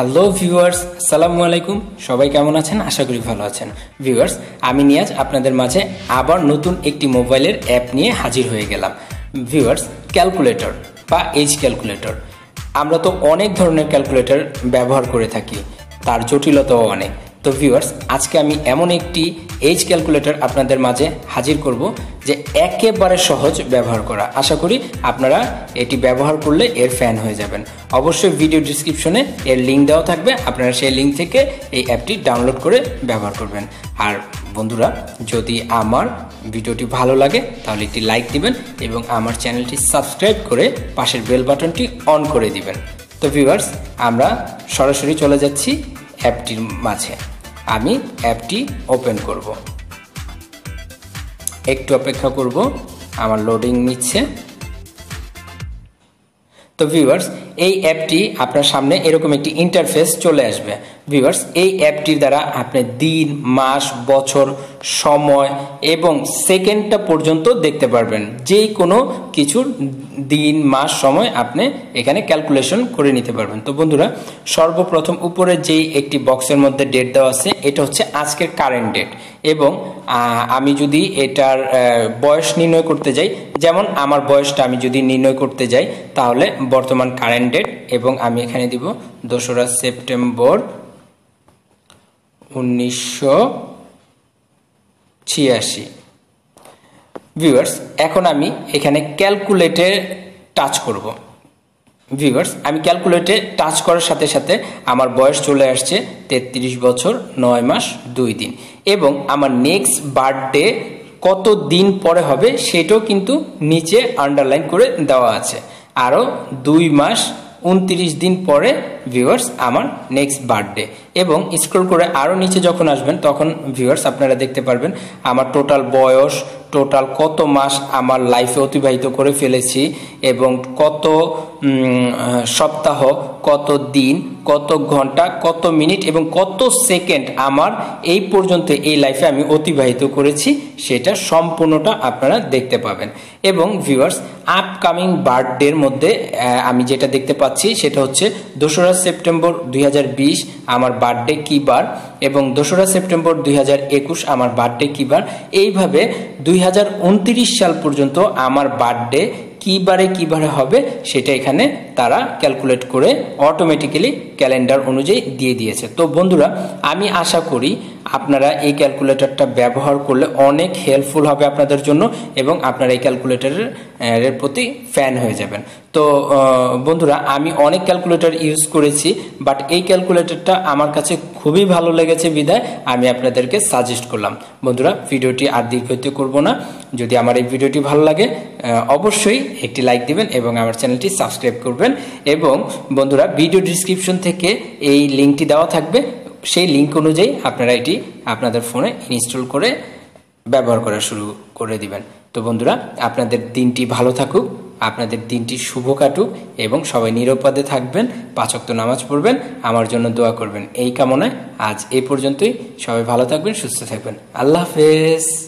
Hello viewers, আসসালামু আলাইকুম। সবাই কেমন আছেন? আশা করি ভালো আছেন। ভিউয়ার্স, আমি নিয়াজ আপনাদের মাঝে আবার নতুন একটি মোবাইলের অ্যাপ নিয়ে হাজির হয়ে গেলাম। ভিউয়ার্স, ক্যালকুলেটর বা এজ ক্যালকুলেটর। আমরা তো অনেক ধরনের ক্যালকুলেটর ব্যবহার করে থাকি, তার জটিলতাও অনেক। তো ভিউয়ার্স, আজকে আমি এমন একটি এজ ক্যালকুলেটর আপনাদের মাঝে হাজির করব যে একেবারে সহজ ব্যবহার করা। আশা করি আপনারা এটি ব্যবহার করলে এর ফ্যান হয়ে যাবেন। অবশ্যই ভিডিও ডিসক্রিপশনে এর লিঙ্ক দেওয়া থাকবে, আপনারা সেই লিঙ্ক থেকে এই অ্যাপটি ডাউনলোড করে ব্যবহার করবেন। আর বন্ধুরা, যদি আমার ভিডিওটি ভালো লাগে তাহলে একটি লাইক দিবেন এবং আমার চ্যানেলটি সাবস্ক্রাইব করে পাশের বেল বাটনটি অন করে দিবেন। তো ভিউয়ার্স, আমরা সরাসরি চলে যাচ্ছি অ্যাপটির মাঝে। আমি অ্যাপটি ওপেন করব, একটু অপেক্ষা করব, আমার লোডিং নিচ্ছে। তো ভিউয়ার্স, এই অ্যাপটি আপনার সামনে এরকম একটি ইন্টারফেস চলে আসবে। ভিউয়ার্স, এই অ্যাপটির দ্বারা আপনি দিন, মাস, বছর, সময় এবং সেকেন্ডটা পর্যন্ত দেখতে পারবেন। যে কোনো কিছুর দিন, মাস, সময় আপনি এখানে ক্যালকুলেশন করে নিতে পারবেন। তো বন্ধুরা, সর্বপ্রথম উপরে যেই একটি বক্সের মধ্যে ডেট দেওয়া আছে, এটা হচ্ছে আজকের কারেন্ট ডেট। এবং আমি যদি এটার বয়স নির্ণয় করতে যাই, যেমন আমার বয়সটা আমি যদি নির্ণয় করতে যাই, তাহলে বর্তমান কারেন্ট ডেট এবং আমি এখানে দিব 2রা সেপ্টেম্বর 1986। ভিউয়ার্স, এখন আমি এখানে ক্যালকুলেটে টাচ করব। ভিউয়ার্স, আমি ক্যালকুলেটে টাচ করার সাথে সাথে আমার বয়স চলে আসছে 33 বছর 9 মাস 2 দিন। এবং আমার নেক্সট বার্থডে কত দিন পরে হবে সেটাও কিন্তু নিচে আন্ডারলাইন করে দেওয়া আছে। আরও 2 মাস 29 দিন পরে ভিউয়ার্স আমার নেক্সট বার্থডে। এবং স্ক্রল করে আরও নিচে যখন আসবেন তখন ভিউয়ার্স আপনারা দেখতে পারবেন আমার টোটাল বয়স, টোটাল কত মাস আমার লাইফে অতিবাহিত করে ফেলেছি এবং কত সপ্তাহ, কত দিন, কত ঘন্টা, কত মিনিট এবং কত সেকেন্ড আমার এই পর্যন্ত এই লাইফে আমি অতিবাহিত করেছি, সেটা সম্পূর্ণটা আপনারা দেখতে পাবেন। এবং ভিউয়ার্স, আপকামিং বার্থডের মধ্যে আমি যেটা দেখতে পাচ্ছি সেটা হচ্ছে 2রা সেপ্টেম্বর 2020 আমার বার্থডে কী বার এবং 2রা সেপ্টেম্বর 2021 আমার বার্থডে কী বার। এইভাবে 2029 সাল পর্যন্ত আমার বার্থডে কী বারে হবে সেটা এখানে তারা ক্যালকুলেট করে অটোমেটিক্যালি ক্যালেন্ডার অনুযায়ী দিয়ে দিয়েছে। তো বন্ধুরা, আমি আশা করি আপনারা এই ক্যালকুলেটরটা ব্যবহার করলে অনেক হেল্পফুল হবে আপনাদের জন্য এবং আপনারা এই ক্যালকুলেটরের প্রতি ফ্যান হয়ে যাবেন। তো বন্ধুরা, আমি অনেক ক্যালকুলেটর ইউজ করেছি, বাট এই ক্যালকুলেটরটা আমার কাছে খুবই ভালো লেগেছে বিধায় আমি আপনাদেরকে সাজেস্ট করলাম। বন্ধুরা, ভিডিওটি আর দীর্ঘায়িত করব না। যদি আমার এই ভিডিওটি ভালো লাগে অবশ্যই একটি লাইক দিবেন এবং আমার চ্যানেলটি সাবস্ক্রাইব করবেন। এবং বন্ধুরা, ভিডিও ডিসক্রিপশন থেকে এই লিঙ্কটি দেওয়া থাকবে, সেই লিঙ্ক অনুযায়ী আপনারা এটি আপনাদের ফোনে ইনস্টল করে ব্যবহার করা শুরু করে দিবেন। তো বন্ধুরা, আপনাদের দিনটি ভালো থাকুক, আপনাদের দিনটি শুভ কাটুক এবং সবাই নিরাপদে থাকবেন, 5 ওয়াক্ত নামাজ পড়বেন, আমার জন্য দোয়া করবেন। এই কামনায় আজ এই পর্যন্তই। সবাই ভালো থাকবেন, সুস্থ থাকবেন। আল্লাহ হাফেজ।